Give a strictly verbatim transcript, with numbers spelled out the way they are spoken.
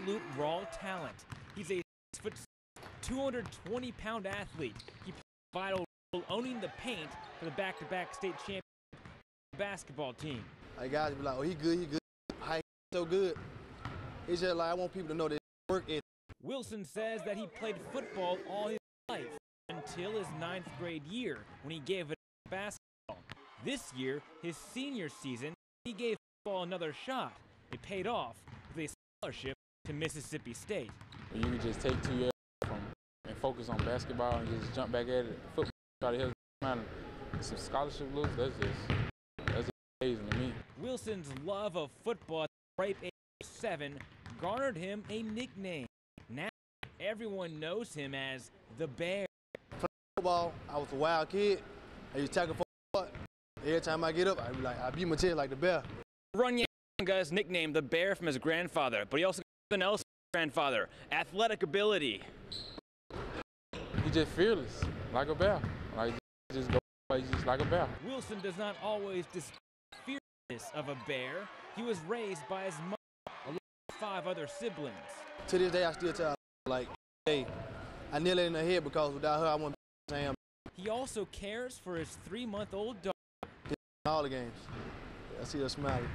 absolute raw talent. He's a six foot, two hundred twenty pound athlete. He plays a vital role owning the paint for the back-to-back state champion basketball team. Like, guys be like, oh, he good, he good. How he so good? It's just like, I want people to know that work is. Wilson says that he played football all his life until his ninth grade year when he gave it up basketball. This year, his senior season, he gave football another shot. It paid off with a scholarship to Mississippi State. You can just take two years from and focus on basketball and just jump back at it. Football, try to help man. Some scholarship looks, that's just, that's just amazing to me. Wilson's love of football at the ripe age of seven garnered him a nickname. Now everyone knows him as the Bear. For football, I was a wild kid. I used to tackle for a lot. Every time I get up, I be like, I beat my tail like the Bear. Runyon guy's nicknamed the Bear from his grandfather, but he also got something else from his grandfather, athletic ability. He's just fearless, like a bear. Like just go, he's just like a bear. Wilson does not always display the fearlessness of a bear. He was raised by his mother, along with five other siblings. To this day, I still tell her, like, hey, I nail it in her head because without her, I wouldn't be Sam. He also cares for his three month old daughter. All the games. I see her smiling.